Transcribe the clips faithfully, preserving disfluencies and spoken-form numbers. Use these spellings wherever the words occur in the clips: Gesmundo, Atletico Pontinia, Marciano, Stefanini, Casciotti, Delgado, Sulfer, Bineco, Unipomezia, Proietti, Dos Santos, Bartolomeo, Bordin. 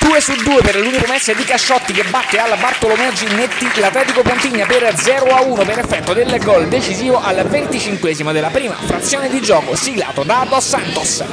due su due per l'Unipomezia di Casciotti, che batte alla Bartolomeo Ginetti l'Atletico Pontinia per zero a uno per effetto del gol decisivo al venticinquesimo della prima frazione di gioco, siglato da Dos Santos.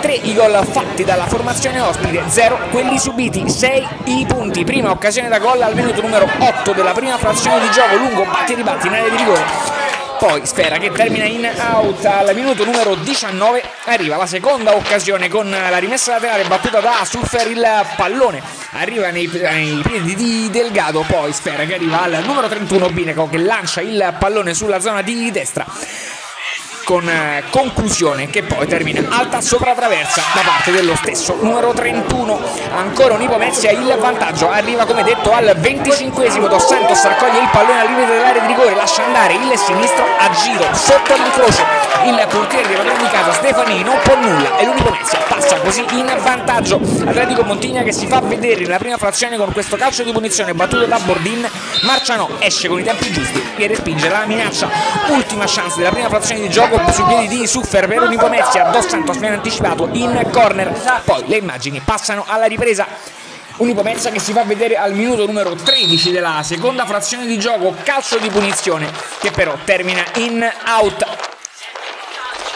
Tre i gol fatti dalla formazione ospite, zero quelli subiti, sei i punti. Prima occasione da gol al minuto numero otto della prima frazione di gioco, lungo batti e ribatti in area di rigore. Poi sfera che termina in out. Al minuto numero diciannove arriva la seconda occasione con la rimessa laterale battuta da Sulfer, il pallone arriva nei, nei piedi di Delgado, poi sfera che arriva al numero trentuno Bineco, che lancia il pallone sulla zona di destra con conclusione che poi termina alta sopra traversa da parte dello stesso numero trentuno. Ancora Unipomezia il vantaggio, arriva come detto al venticinquesimo, Dos Santos raccoglie il pallone al limite dell'area di rigore, lascia andare il sinistro a giro sotto l'incrocio, il portiere della grande casa Stefanini non può nulla e l'Unipomezia passa così in vantaggio. Atletico Pontinia che si fa vedere nella prima frazione con questo calcio di punizione battuto da Bordin. Marciano esce con i tempi giusti e respinge la minaccia. Ultima chance della prima frazione di gioco sui piedi di Sulfer per Unipomezia, Dos Santos viene anticipato in corner. Poi le immagini passano alla ripresa. Unipomezia che si fa vedere al minuto numero tredici della seconda frazione di gioco, calcio di punizione che però termina in out.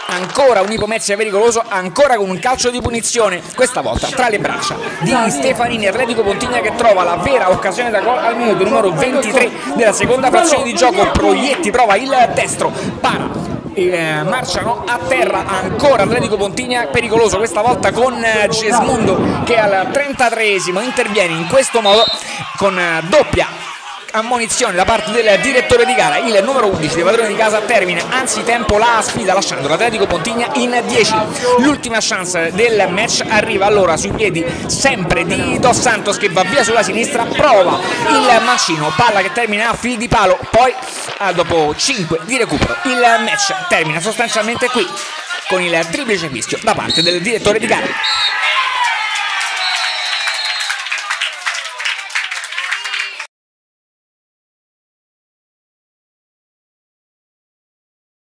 Ancora Unipomezia pericoloso, ancora con un calcio di punizione, questa volta tra le braccia di Stefanini. Atletico Pontinia che trova la vera occasione da gol al minuto numero ventitré della seconda frazione di gioco, Proietti prova il destro, para Eh, Marciano a terra. Ancora Atletico Pontinia pericoloso, questa volta con eh, Gesmundo che al trentatreesimo interviene in questo modo con eh, doppia ammonizione da parte del direttore di gara. Il numero undici dei padroni di casa termina anzitempo la sfida lasciando l'Atletico Pontinia in dieci. L'ultima chance del match arriva allora sui piedi sempre di Dos Santos, che va via sulla sinistra, prova il mancino, palla che termina a fili di palo. Poi dopo cinque di recupero il match termina sostanzialmente qui, con il triplice fischio da parte del direttore di gara.